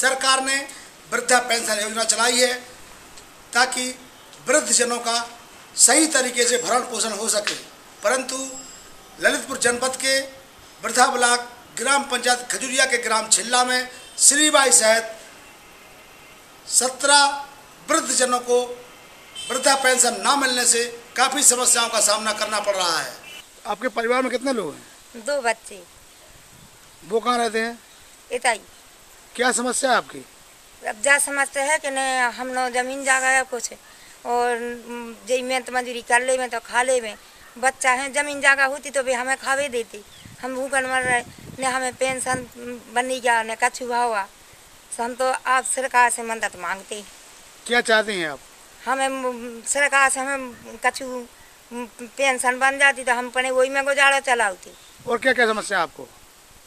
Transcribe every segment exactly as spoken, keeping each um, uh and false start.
सरकार ने वृद्धा पेंशन योजना चलाई है ताकि वृद्धजनों का सही तरीके से भरण पोषण हो सके। परंतु ललितपुर जनपद के वृद्धा ब्लाक ग्राम पंचायत खजुरिया के ग्राम छिल्ला में श्रीबाई सहित सत्रह वृद्धजनों को वृद्धा पेंशन ना मिलने से काफ़ी समस्याओं का सामना करना पड़ रहा है। आपके परिवार में कितने लोग हैं? दो बच्चे। वो कहाँ रहते हैं? इताई। क्या समस्या है आपकी? अब जा समझते हैं कि नहीं हम लोग जमीन जागा है कुछ और जी मेहनत मजदूरी कर ले में तो खा ले में बच्चा है। जमीन जागा होती तो भी हमें खावे देती, हम भूखन मर रहे न, हमें पेंशन बनी गया न कछु हुआ। हम तो आप सरकार से मदद मांगते। क्या चाहते हैं आप? हमें सरकार से हमें कछु पेंशन बन जाती तो हम अपने वही में गुजारा चलाती। और क्या क्या समस्या आपको?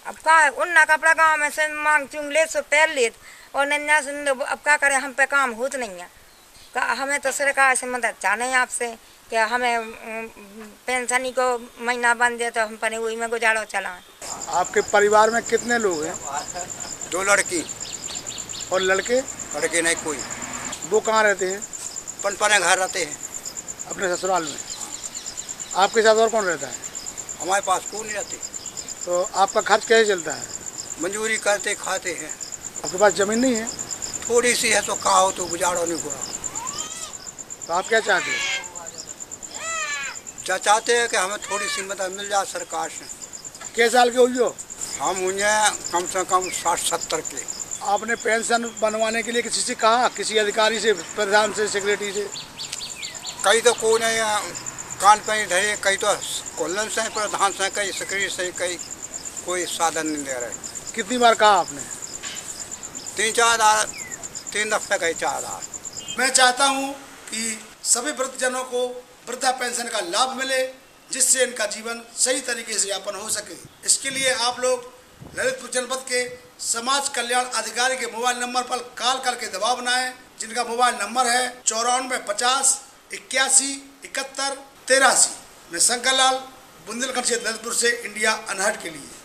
अब कहाँ उन्ना कपड़ा गाँव में से मांग चुंग ले सो पैर लेत और नन्या सुन। अब क्या करें, हम पे काम होत नहीं है। हमें तो सरकार से मदद चाहने आपसे कि हमें पेंशन को महीना बन जाए तो हम अपने वही में गुजारा चलाएं। आपके परिवार में कितने लोग हैं? दो लड़की और लड़के? लड़के नहीं कोई। वो कहाँ रहते हैं? पनपने घर रहते हैं अपने ससुराल में। आपके साथ और कौन रहता है? हमारे पास कोई नहीं रहते। तो आपका खर्च कैसे चलता है? मजदूरी करते खाते हैं। आपके पास ज़मीन नहीं है? थोड़ी सी है तो कहा हो तो गुजारा नहीं हुआ। तो आप क्या चाहते हैं? क्या चाहते हैं कि हमें थोड़ी सी मदद मिल जाए सरकार से। कितने साल के हुई हो? हम हुए कम से कम साठ सत्तर के। आपने पेंशन बनवाने के लिए किसी से कहा, किसी अधिकारी से, प्रधान से, सेक्रेटरी से? कई तो कोई नहीं, कान पे धरे, कई तो कोलन से, प्रधान से, कई सेक्रेटरी से, कई कोई साधन नहीं दे रहे। कितनी बार कहा आपने? तीन चार बार, तीन दफ्तर कई चार बार। मैं चाहता हूं कि सभी वृद्धजनों को वृद्धा पेंशन का लाभ मिले जिससे इनका जीवन सही तरीके से यापन हो सके। इसके लिए आप लोग ललितपुर जनपद के समाज कल्याण अधिकारी के मोबाइल नंबर पर कॉल करके दबाव बनाएं, जिनका मोबाइल नंबर है चौरानवे पचास इक्यासी इकहत्तर तेरासी। मैं शंकरलाल बुंदेलखंड से ललितपुर से इंडिया अनहर्ड के लिए।